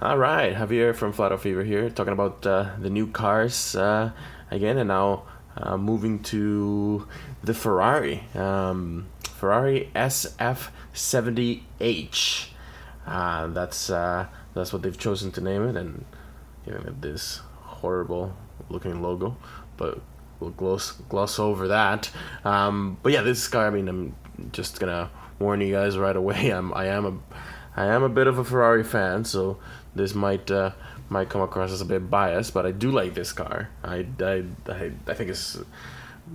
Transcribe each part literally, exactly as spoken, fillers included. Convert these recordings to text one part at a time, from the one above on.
All right, Javier from Flat Out Fever here, talking about uh, the new cars uh, again, and now uh, moving to the Ferrari, um, Ferrari S F seventy H. Uh, that's uh, that's what they've chosen to name it, and giving it this horrible-looking logo, but we'll gloss gloss over that. Um, but yeah, this car, I mean, I'm just gonna warn you guys right away. I'm I am a I am a bit of a Ferrari fan, so this might uh, might come across as a bit biased, but I do like this car. I I I, I think it's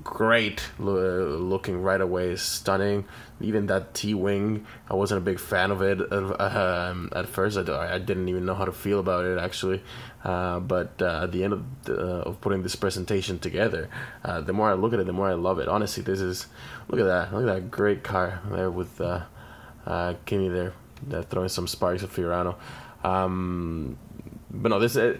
great looking right away, is stunning. Even that T-wing, I wasn't a big fan of it um, at first. I, I didn't even know how to feel about it actually, uh, but uh, at the end of, the, uh, of putting this presentation together, uh, the more I look at it, the more I love it, honestly. This is, look at that, look at that great car there with uh, uh, Kimi there, uh, throwing some sparks at Fiorano. Um, but no, this it,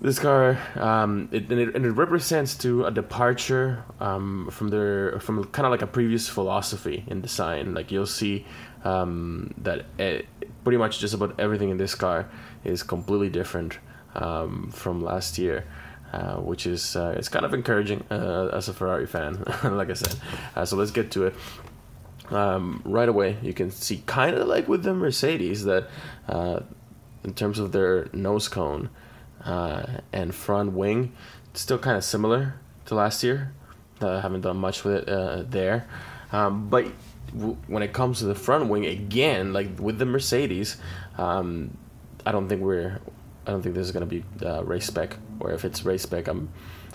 This car, um, it, and it and it represents to a departure um, from their from kind of like a previous philosophy in design. Like you'll see um, that it, pretty much just about everything in this car is completely different um, from last year, uh, which is uh, it's kind of encouraging uh, as a Ferrari fan. Like I said, uh, so let's get to it. Um, right away, you can see kind of like with the Mercedes that uh, in terms of their nose cone. Uh, and front wing, it's still kind of similar to last year. I uh, haven't done much with it uh, there, um, but w when it comes to the front wing, again, like with the Mercedes, um, I don't think we're, I don't think this is gonna be uh, race spec, or if it's race spec, I'm,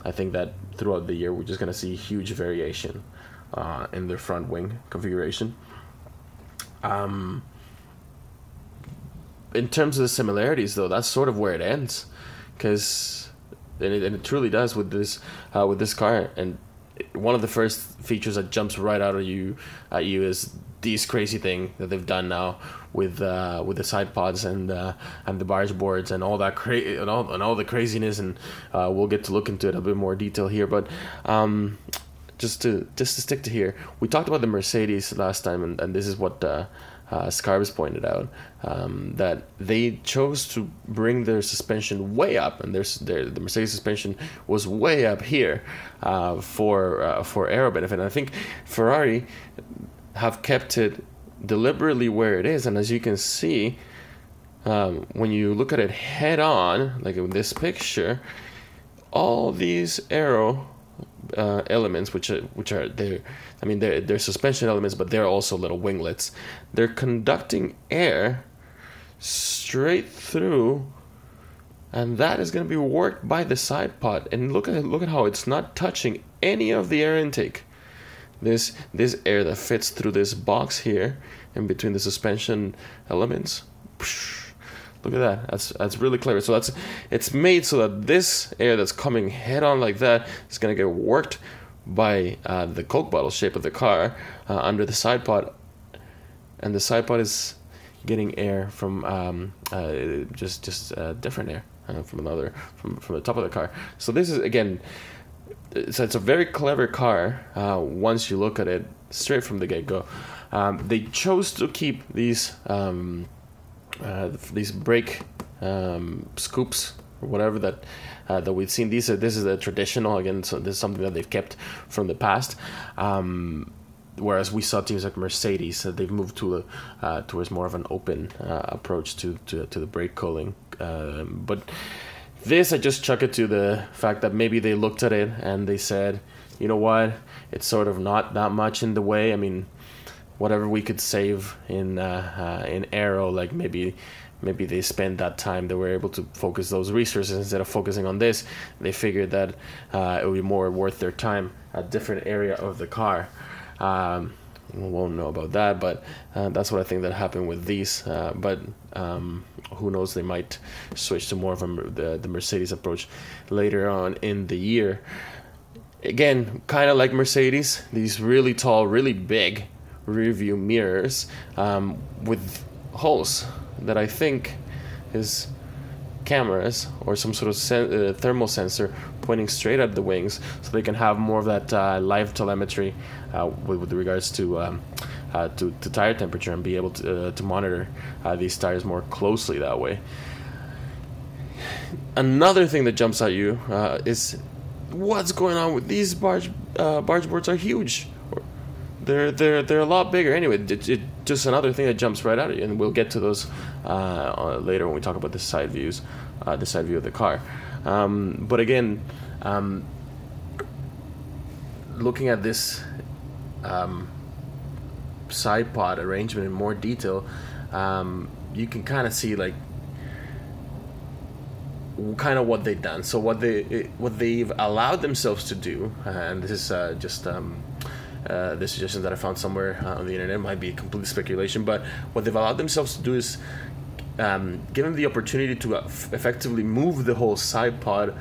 I think that throughout the year we're just gonna see huge variation uh, in their front wing configuration. Um, in terms of the similarities, though, that's sort of where it ends. Because and it, and it truly does with this uh, with this car, and it, one of the first features that jumps right out of you at you is this crazy thing that they've done now with uh, with the side pods and uh, and the barge boards and all that crazy and all and all the craziness, and uh, we'll get to look into it a bit more detail here. But um, just to just to stick to here, we talked about the Mercedes last time, and, and this is what. Uh, Uh, Scarbs pointed out um, that they chose to bring their suspension way up, and there's their, the Mercedes suspension was way up here uh, for uh, for aero benefit. And I think Ferrari have kept it deliberately where it is, and as you can see, um, when you look at it head on, like in this picture, all these aero Uh, elements, which are which are there, I mean they're, they're suspension elements, but they're also little winglets. They're conducting air straight through, and that is going to be worked by the side pod. And look at it, look at how it's not touching any of the air intake. This this air that fits through this box here, in between the suspension elements. Look at that. That's that's really clever. So that's it's made so that this air that's coming head on like that is gonna get worked by uh, the Coke bottle shape of the car uh, under the side pod, and the side pod is getting air from um, uh, just just uh, different air uh, from another from from the top of the car. So this is again, it's, it's a very clever car uh, once you look at it straight from the get go. Um, they chose to keep these. Um, Uh, these brake um, scoops or whatever that uh, that we've seen. These are this is a traditional again. So this is something that they've kept from the past. Um, whereas we saw teams like Mercedes that they've moved to a, uh, towards more of an open uh, approach to, to to the brake culling. Uh, but this I just chuck it to the fact that maybe they looked at it and they said, you know what, it's sort of not that much in the way. I mean. Whatever we could save in uh, uh, in aero, like maybe maybe they spent that time, they were able to focus those resources instead of focusing on this. They figured that uh, it would be more worth their time a different area of the car. Um, we won't know about that, but uh, that's what I think that happened with these. Uh, but um, who knows? They might switch to more of a, the the Mercedes approach later on in the year. Again, kind of like Mercedes, these really tall, really big. Rear view mirrors um, with holes that I think is cameras or some sort of sen uh, thermal sensor pointing straight at the wings, so they can have more of that uh, live telemetry uh, with, with regards to um, uh, to, to tire temperature and be able to, uh, to monitor uh, these tires more closely that way. Another thing that jumps at you uh, is what's going on with these barge uh, barge boards are huge. They're they're they're a lot bigger. Anyway, it, it, just another thing that jumps right at you, and we'll get to those uh, later when we talk about the side views, uh, the side view of the car. Um, but again, um, looking at this um, side pod arrangement in more detail, um, you can kind of see like kind of what they've done. So what they what they've allowed themselves to do, and this is uh, just. Um, Uh, the suggestions that I found somewhere uh, on the internet, might be complete speculation, but what they've allowed themselves to do is um, give them the opportunity to uh, f effectively move the whole side pod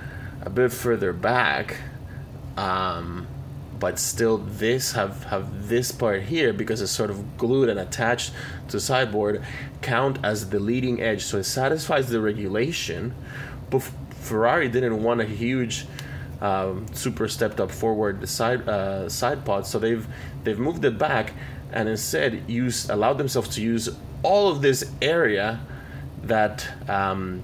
a bit further back, um, but still this have have this part here, because it's sort of glued and attached to the sideboard, count as the leading edge, so it satisfies the regulation. But Ferrari didn't want a huge Um, super stepped up forward side uh, side pod, so they've they've moved it back and instead use allowed themselves to use all of this area that um,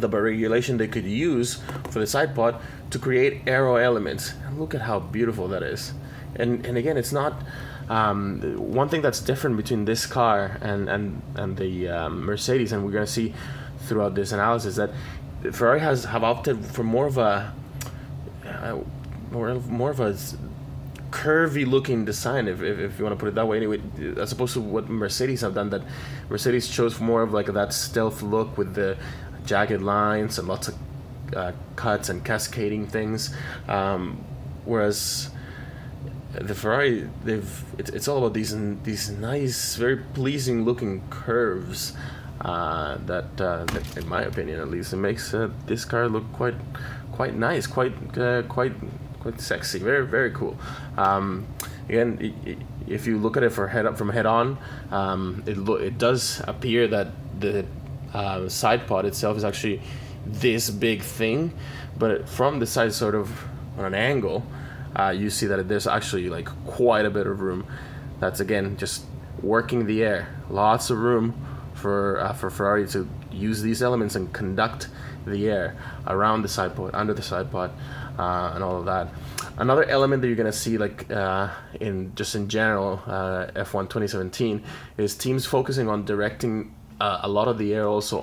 the by regulation they could use for the side pod to create aero elements. And look at how beautiful that is. And and again, it's not um, one thing that's different between this car and and and the um, Mercedes, and we're gonna see throughout this analysis that Ferrari has have opted for more of a Uh, more, more of a curvy-looking design, if, if if you want to put it that way. Anyway, as opposed to what Mercedes have done, that Mercedes chose more of like that stealth look with the jagged lines and lots of uh, cuts and cascading things. Um, whereas the Ferrari, they've it, it's all about these these nice, very pleasing-looking curves. Uh, that, uh, that, in my opinion, at least, it makes uh, this car look quite. Quite nice, quite, uh, quite, quite sexy. Very, very cool. Um, again, if you look at it for head up from head on, um, it lo it does appear that the uh, side pod itself is actually this big thing, but from the side, sort of on an angle, uh, you see that there's actually like quite a bit of room. That's again just working the air. Lots of room for uh, for Ferrari to use these elements and conduct the air around the side pod, under the side pod, uh, and all of that. Another element that you're gonna see, like uh, in just in general, uh, F one twenty seventeen, is teams focusing on directing uh, a lot of the air also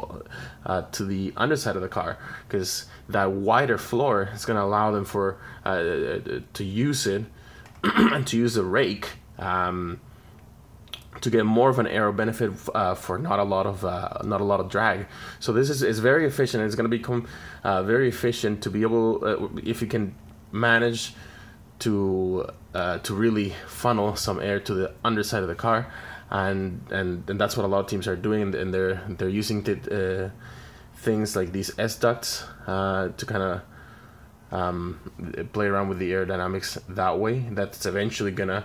uh, to the underside of the car, because that wider floor is gonna allow them for uh, to use it and to use a rake um, to get more of an aero benefit uh, for not a lot of uh, not a lot of drag. So this is, is very efficient. It's going to become uh, very efficient to be able uh, if you can manage to uh, to really funnel some air to the underside of the car, and and, and that's what a lot of teams are doing, and they're they're using the, uh, things like these S ducts uh, to kind of um, play around with the aerodynamics that way. That's eventually gonna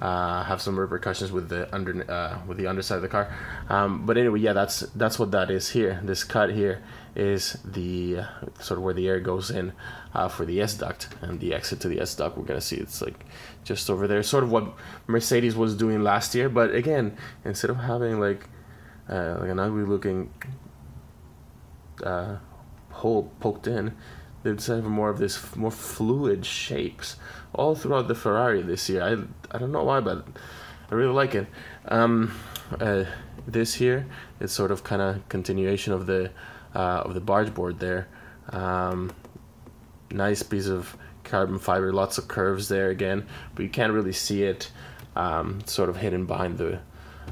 Uh, have some repercussions with the under uh, with the underside of the car, um, but anyway, yeah, that's that's what that is here. This cut here is the uh, sort of where the air goes in uh, for the S duct, and the exit to the S duct. We're gonna see it's like just over there, sort of what Mercedes was doing last year. But again, instead of having like uh, like an ugly looking uh, hole poked in, they decided for more of this more fluid shapes all throughout the Ferrari this year. I, I don't know why, but I really like it. Um, uh, this here is sort of kind of continuation of the uh, of the barge board there. Um, nice piece of carbon fiber, lots of curves there again, but you can't really see it. Um, sort of hidden behind the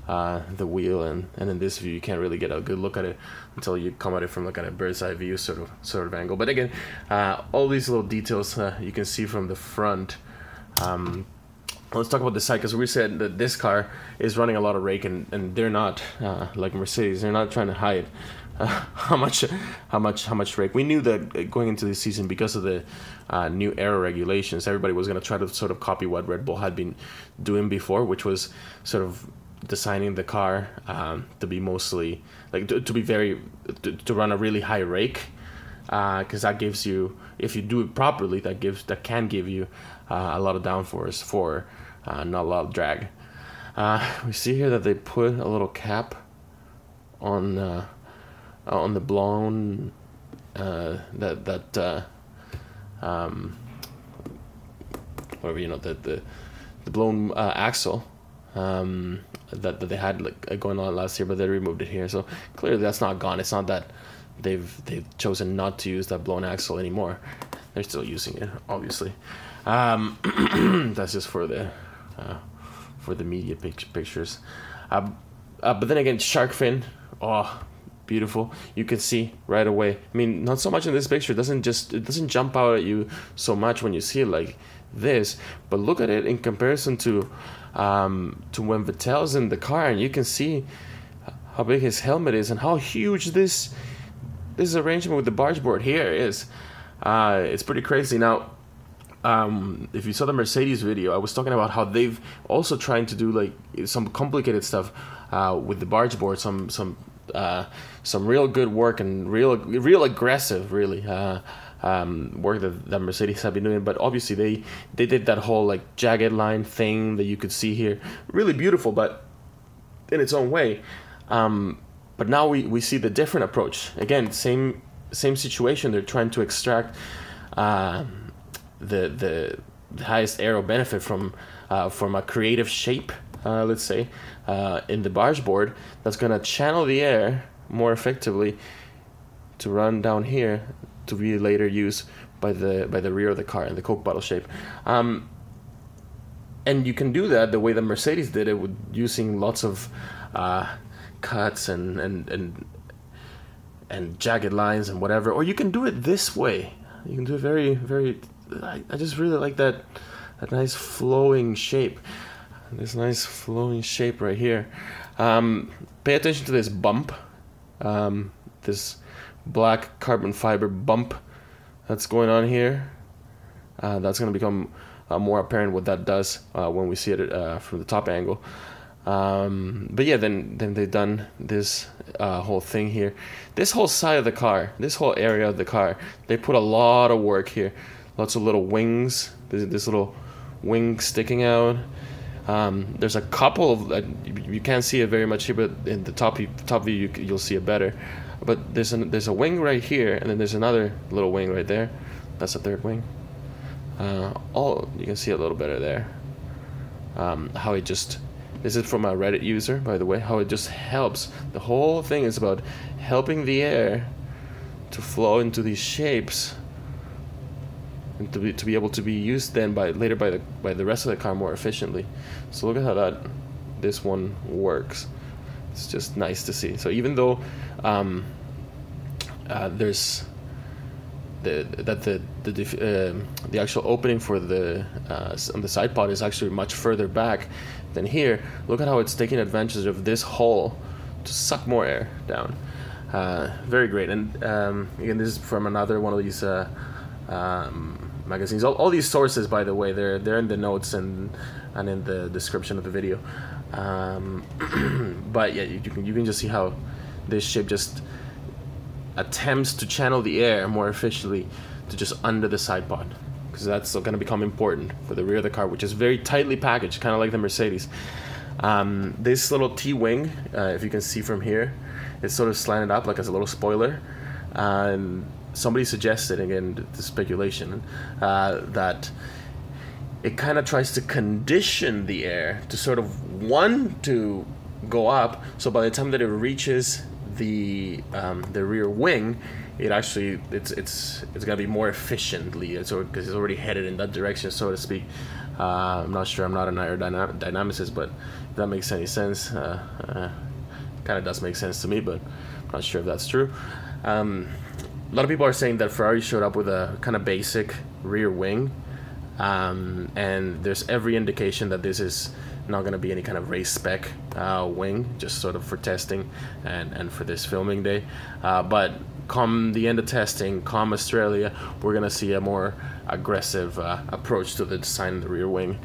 uh, the wheel, and and in this view you can't really get a good look at it until you come at it from like a bird's eye view sort of sort of angle. But again, uh, all these little details uh, you can see from the front. Um, let's talk about the side, because we said that this car is running a lot of rake, and, and they're not uh, like Mercedes. They're not trying to hide uh, how much how much how much rake. We knew that going into the season, because of the uh, new aero regulations, everybody was going to try to sort of copy what Red Bull had been doing before, which was sort of designing the car um, to be mostly like to, to be very to, to run a really high rake, because uh, that gives you, if you do it properly, that gives that can give you uh, a lot of downforce for uh, not a lot of drag. Uh, we see here that they put a little cap on uh, on the blown uh, that that uh, um, whatever, you know, the the, the blown uh, axle um, that that they had like going on last year, but they removed it here. So clearly that's not gone. It's not that they've they've chosen not to use that blown axle anymore. They're still using it, obviously. Um, that's just for the uh, for the media pic pictures. Uh, uh, but then again, shark fin, oh, beautiful. You can see right away. I mean, not so much in this picture. It doesn't just it doesn't jump out at you so much when you see it like this. But look at it in comparison to um, to when Vettel's in the car, and you can see how big his helmet is and how huge this this arrangement with the barge board here is. Uh, it's pretty crazy. Now, um, if you saw the Mercedes video, I was talking about how they've also trying to do like some complicated stuff uh, with the barge board, some some uh, some real good work and real real aggressive, really uh, um, work that, that Mercedes have been doing. But obviously, they they did that whole like jagged line thing that you could see here, really beautiful, but in its own way. Um, but now we we see the different approach again, same. Same situation. They're trying to extract uh, the the highest aero benefit from uh, from a creative shape, uh, let's say, uh, in the barge board that's gonna channel the air more effectively to run down here to be later used by the by the rear of the car in the Coke bottle shape. Um, and you can do that the way that Mercedes did it, with using lots of uh, cuts and and and. and jagged lines and whatever, or you can do it this way. You can do it very, very. I, I just really like that, that nice flowing shape. This nice flowing shape right here. Um, pay attention to this bump, um, this black carbon fiber bump that's going on here. Uh, that's going to become uh, more apparent what that does uh, when we see it uh, from the top angle. Um, but yeah, then then they've done this uh, whole thing here, this whole side of the car, this whole area of the car. They put a lot of work here, lots of little wings. There's this little wing sticking out. Um, there's a couple of uh, you, you can't see it very much here, but in the top top view you, you'll see it better. But there's an, there's a wing right here, and then there's another little wing right there. That's the third wing. Uh, all you can see a little better there. Um, how it just. This is from a Reddit user, by the way, how it just helps. The whole thing is about helping the air to flow into these shapes and to be, to be able to be used then by later by the by the rest of the car more efficiently. So look at how that this one works. It's just nice to see. So even though um, uh, there's the that the the def, uh, the actual opening for the uh, on the side pod is actually much further back than here, look at how it's taking advantage of this hole to suck more air down. Uh, very great. And um, again, this is from another one of these uh, um, magazines. All, all these sources, by the way, they're they're in the notes and and in the description of the video. Um, but yeah, you, you can you can just see how this shape just attempts to channel the air more efficiently to just under the side pod, because that's going to become important for the rear of the car, which is very tightly packaged, kind of like the Mercedes. Um, this little T-wing, uh, if you can see from here, it's sort of slanted up like as a little spoiler. Uh, and somebody suggested, again, the speculation, uh, that it kind of tries to condition the air to sort of want to go up, so by the time that it reaches the um, the rear wing, it actually it's it's it's gonna be more efficiently, so because it's already headed in that direction, so to speak. Uh, I'm not sure. I'm not an aerodynamicist, but if that makes any sense, uh, uh, kind of does make sense to me, but I'm not sure if that's true. Um, a lot of people are saying that Ferrari showed up with a kind of basic rear wing, um, and there's every indication that this is not going to be any kind of race spec uh, wing, just sort of for testing and and for this filming day. Uh, but come the end of testing, come Australia, we're going to see a more aggressive uh, approach to the design of the rear wing.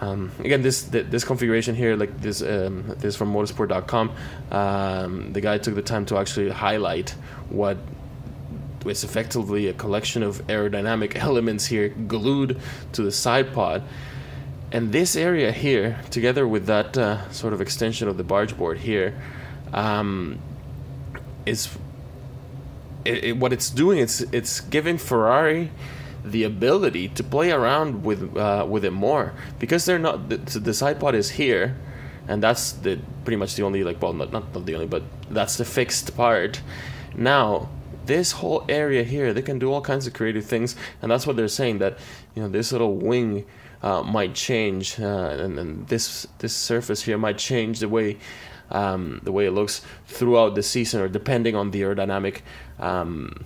Um, again, this this configuration here, like this, um, this from motorsport dot com. Um, the guy took the time to actually highlight what is effectively a collection of aerodynamic elements here glued to the side pod. And this area here, together with that uh, sort of extension of the barge board here, um, is it, it, what it's doing. It's it's giving Ferrari the ability to play around with uh, with it more, because they're not the, the side pod is here, and that's the pretty much the only like well not not the only but that's the fixed part. Now this whole area here, they can do all kinds of creative things, and that's what they're saying, that you know this little wing uh, might change, uh, and, and this this surface here might change the way um, the way it looks throughout the season, or depending on the aerodynamic Um,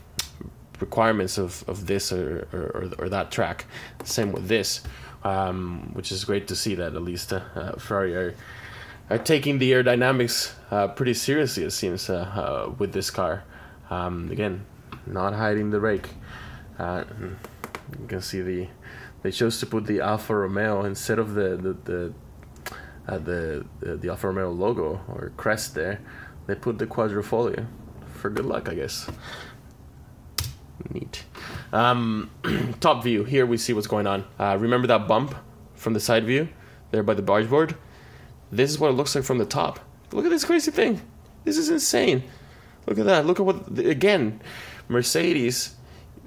requirements of, of this or, or, or that track. Same with this, um, which is great to see that at least uh, uh, Ferrari are, are taking the aerodynamics uh, pretty seriously, it seems, uh, uh, with this car. Um, again, not hiding the rake. Uh, you can see the they chose to put the Alfa Romeo instead of the the the, uh, the, the, the Alfa Romeo logo or crest there. They put the Quadrifoglio for good luck, I guess. Neat. Um, top view. Here we see what's going on. Uh, remember that bump from the side view there by the barge board? This is what it looks like from the top. Look at this crazy thing. This is insane. Look at that. Look at what... Again, Mercedes,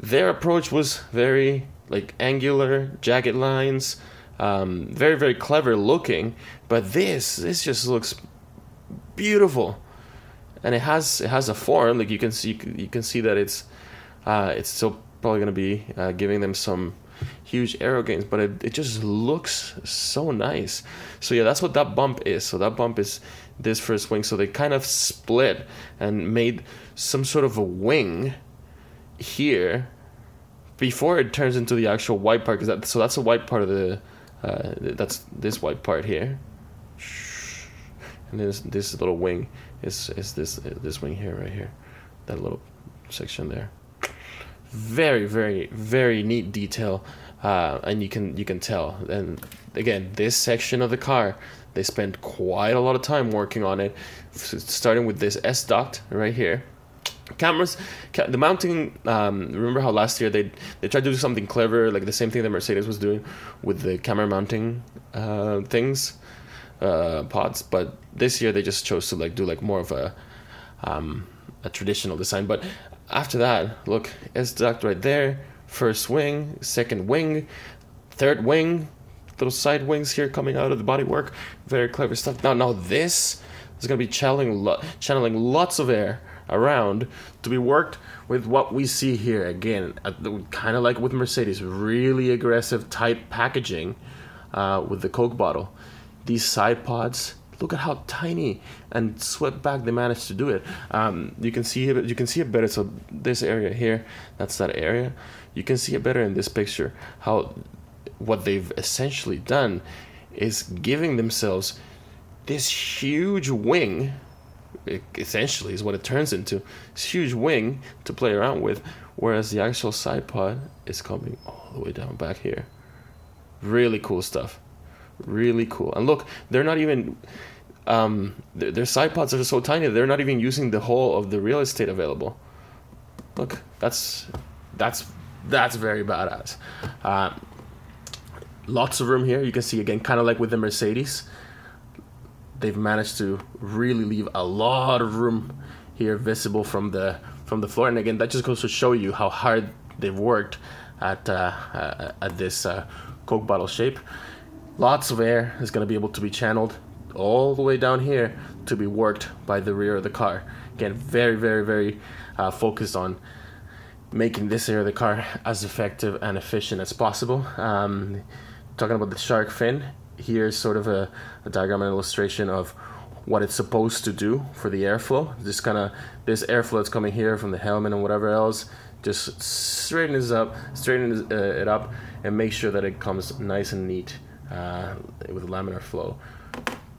their approach was very, like, angular, jagged lines, um, very, very clever looking. But this, this just looks beautiful. And it has it has a form. Like, you can see, you can see that it's... Uh, it's still probably going to be uh, giving them some huge aero gains, but it, it just looks so nice. So yeah, that's what that bump is. So that bump is this first wing. So they kind of split and made some sort of a wing here before it turns into the actual white part. Cause that, so that's the white part of the, uh, that's this white part here. And this, this little wing is, is this, this wing here, right here, that little section there. Very, very, very neat detail, uh, and you can you can tell. And again, this section of the car, they spent quite a lot of time working on it, starting with this S duct right here. Cameras, the mounting. Um, remember how last year they they tried to do something clever, like the same thing that Mercedes was doing with the camera mounting uh, things, uh, pods. But this year they just chose to like do like more of a um, a traditional design, but. After that, look, S-duct right there, first wing, second wing, third wing, little side wings here coming out of the bodywork. Very clever stuff. Now, now this is going to be channeling, lo channeling lots of air around to be worked with what we see here. Again, kind of like with Mercedes, really aggressive type packaging uh, with the Coke bottle. These side pods. Look at how tiny and swept back they managed to do it. Um, you can see it. You can see it better. So this area here, that's that area. You can see it better in this picture. How what they've essentially done is giving themselves this huge wing. It essentially, is what it turns into. This huge wing to play around with, whereas the actual side pod is coming all the way down back here. Really cool stuff. Really cool. And look, they're not even um their, their side pods are so tiny they're not even using the whole of the real estate available. Look, that's that's that's very badass. Uh, lots of room here. You can see again, kind of like with the Mercedes, they've managed to really leave a lot of room here visible from the from the floor. And again, that just goes to show you how hard they've worked at uh, uh, at this uh, Coke bottle shape. Lots of air is going to be able to be channeled all the way down here to be worked by the rear of the car. Again, very, very, very uh, focused on making this area of the car as effective and efficient as possible. Um, talking about the shark fin, here's sort of a, a diagram and illustration of what it's supposed to do for the airflow. Just kind of this airflow that's coming here from the helmet and whatever else, just straighten this up, straighten it up, and make sure that it comes nice and neat. Uh, with a laminar flow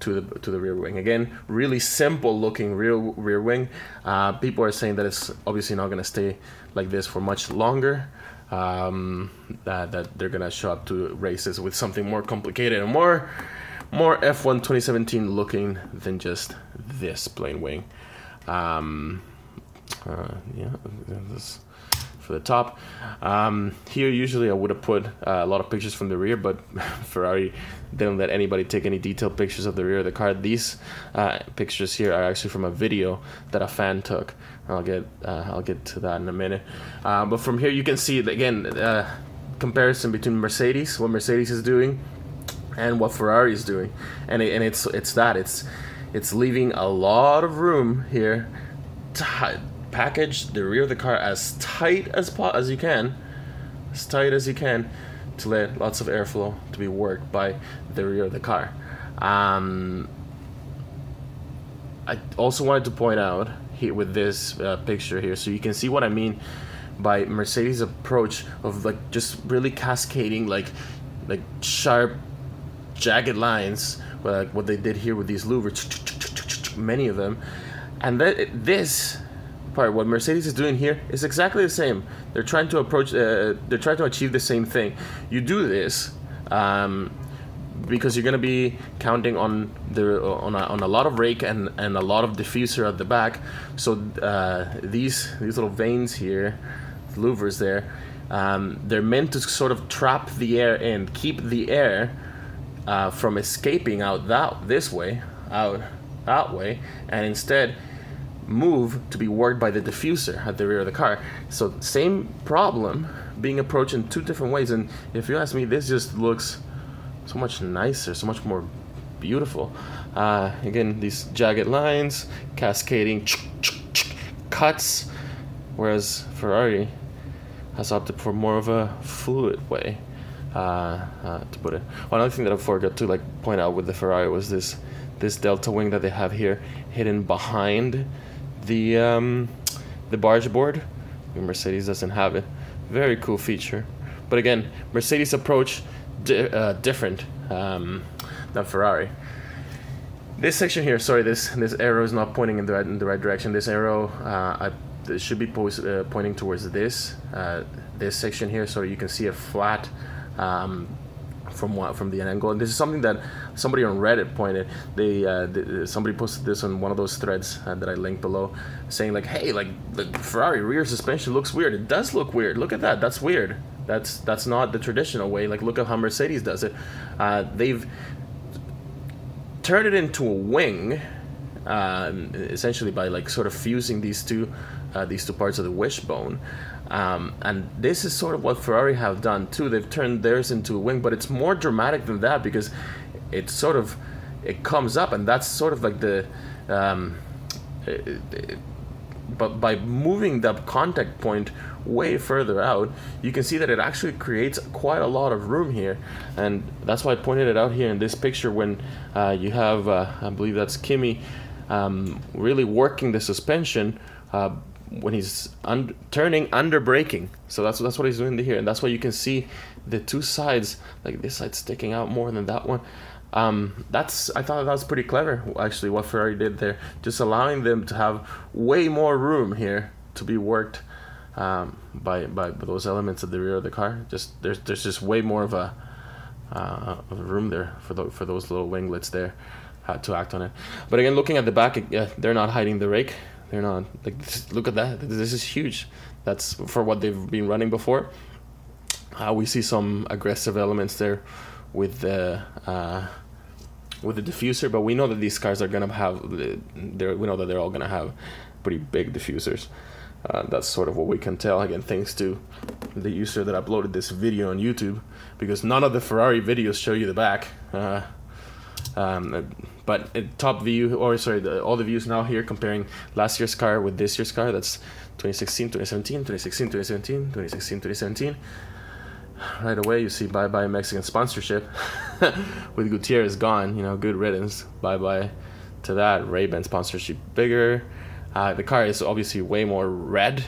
to the to the rear wing. Again, really simple looking rear rear wing. Uh, people are saying that it's obviously not going to stay like this for much longer. Um, that that they're going to show up to races with something more complicated and more more F one twenty seventeen looking than just this plain wing. Um, uh, yeah, this for the top. Um, here usually I would have put uh, a lot of pictures from the rear, but Ferrari didn't let anybody take any detailed pictures of the rear of the car. These uh, pictures here are actually from a video that a fan took. I'll get uh, I'll get to that in a minute. Uh, but from here you can see again uh, comparison between Mercedes, what Mercedes is doing, and what Ferrari is doing, and it, and it's it's that it's it's leaving a lot of room here to package the rear of the car as tight as po as you can, as tight as you can, to let lots of airflow to be worked by the rear of the car. Um, I also wanted to point out here with this uh, picture here, so you can see what I mean by Mercedes' approach of like just really cascading like like sharp, jagged lines, like what they did here with these louvers, many of them, and that this. What Mercedes is doing here is exactly the same. They're trying to approach, uh, they're trying to achieve the same thing. You do this um, because you're going to be counting on the on a, on a lot of rake and and a lot of diffuser at the back. So uh, these these little veins here, louvers there, um, they're meant to sort of trap the air and keep the air uh, from escaping out that this way, out that way, and instead move to be worked by the diffuser at the rear of the car. So same problem being approached in two different ways, and if you ask me, this just looks so much nicer, so much more beautiful. Uh, again, these jagged lines, cascading cuts, whereas Ferrari has opted for more of a fluid way uh, uh, to put it. Well, another thing that I forgot to like point out with the Ferrari was this this delta wing that they have here hidden behind the um, the barge board. Mercedes doesn't have it. Very cool feature, but again, Mercedes approach di uh, different um, than Ferrari. This section here, sorry, this this arrow is not pointing in the right, in the right direction. This arrow uh, I, it should be post, uh, pointing towards this uh, this section here, so you can see a flat. Um, From what from the angle, and this is something that somebody on Reddit pointed. They, uh, they somebody posted this on one of those threads uh, that I linked below, saying like, "Hey, like the Ferrari rear suspension looks weird. It does look weird. Look at that. That's weird. That's that's not the traditional way. Like, look at how Mercedes does it. Uh, they've turned it into a wing, uh, essentially by like sort of fusing these two uh, these two parts of the wishbone." Um, and this is sort of what Ferrari have done too. They've turned theirs into a wing, but it's more dramatic than that because it sort of it comes up, and that's sort of like the. Um, it, it, but by moving that contact point way further out, you can see that it actually creates quite a lot of room here, and that's why I pointed it out here in this picture when uh, you have, uh, I believe that's Kimi, um, really working the suspension. Uh, when he's un turning under braking, so that's that's what he's doing here, and that's why you can see the two sides, like this side sticking out more than that one. Um, that's I thought that was pretty clever, actually, what Ferrari did there, just allowing them to have way more room here to be worked um, by by those elements at the rear of the car. Just there's there's just way more of a, uh, of a room there for the, for those little winglets there uh, to act on it. But again, looking at the back, uh, they're not hiding the rake. They're not like this, look at that. This is huge. That's for what they've been running before. Uh, we see some aggressive elements there with the uh, with the diffuser, but we know that these cars are gonna have. They're, we know that they're all gonna have pretty big diffusers. Uh, that's sort of what we can tell. Again, thanks to the user that uploaded this video on YouTube, because none of the Ferrari videos show you the back. Uh, um, But top view, or sorry, the, all the views now here comparing last year's car with this year's car. That's twenty sixteen, twenty seventeen, twenty sixteen, twenty seventeen, twenty sixteen, twenty seventeen. Right away, you see bye-bye Mexican sponsorship. With Gutierrez gone, you know, good riddance. Bye-bye to that. Ray-Ban sponsorship bigger. Uh, the car is obviously way more red.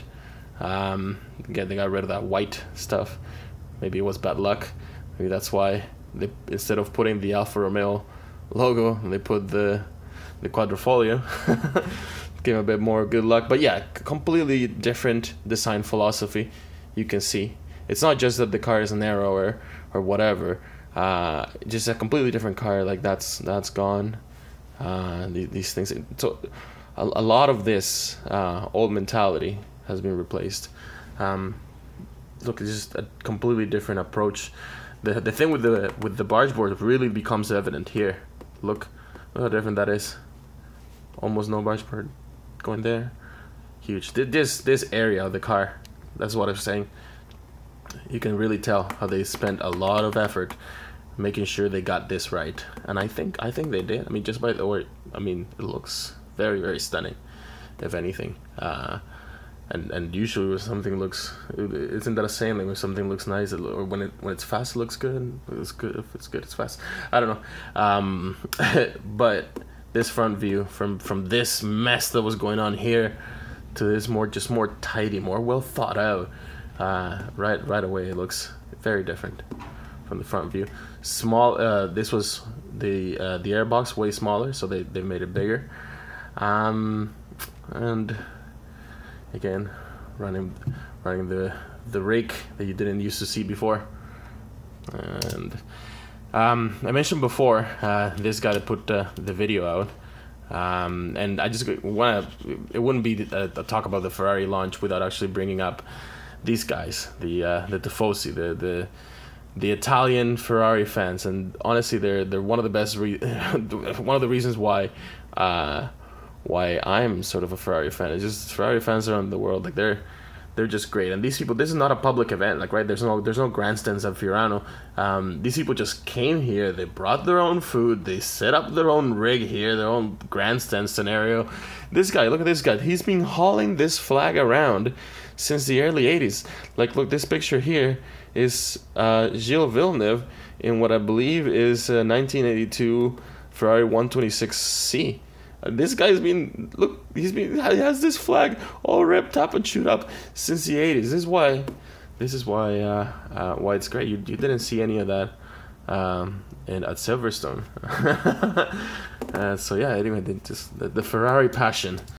Um, again, they got rid of that white stuff. Maybe it was bad luck. Maybe that's why they, instead of putting the Alfa Romeo logo, and they put the the Quadrifoglio. Give a bit more good luck, but yeah, completely different design philosophy. You can see it's not just that the car is narrow or or whatever, uh just a completely different car. Like that's that's gone. uh these, these things, so a, a lot of this uh old mentality has been replaced. um look, it's just a completely different approach. The the thing with the with the barge board really becomes evident here. Look, look how different that is. Almost no barge board going there. Huge. This this area of the car, that's what I'm saying. You can really tell how they spent a lot of effort making sure they got this right, and I think I think they did. I mean, just by the way, I mean it looks very very stunning, if anything. Uh, and and usually when something looks, isn't that a saying? Like when something looks nice, it, or when it when it's fast, it looks good. It's good if it's good, it's fast. I don't know, um, but this front view from from this mess that was going on here to this more just more tidy, more well thought out. Uh, right right away, it looks very different from the front view. Small. Uh, this was the uh, the airbox, way smaller, so they they made it bigger. Um, and again, running running the the rake that you didn't used to see before. And um, I mentioned before, uh, this guy that put uh, the video out. Um, and I just want to. It wouldn't be a, a talk about the Ferrari launch without actually bringing up these guys, the uh, the Tifosi, the the the Italian Ferrari fans, and honestly, they're they're one of the best. Re one of the reasons why uh, why I'm sort of a Ferrari fan. It's just Ferrari fans around the world, like they're they're just great. And these people, this is not a public event, like right? There's no there's no grandstands at Fiorano. Um, these people just came here. They brought their own food. They set up their own rig here, their own grandstand scenario. This guy, look at this guy. He's been hauling this flag around since the early eighties. Like, look, this picture here is uh, Gilles Villeneuve in what I believe is a nineteen eighty-two Ferrari one twenty-six C. Uh, this guy's been, look, he's been, he has this flag all ripped up and chewed up since the eighties. This is why, this is why, uh, uh, why it's great. You, you didn't see any of that um, in, at Silverstone. uh, so yeah, anyway, just the, the Ferrari passion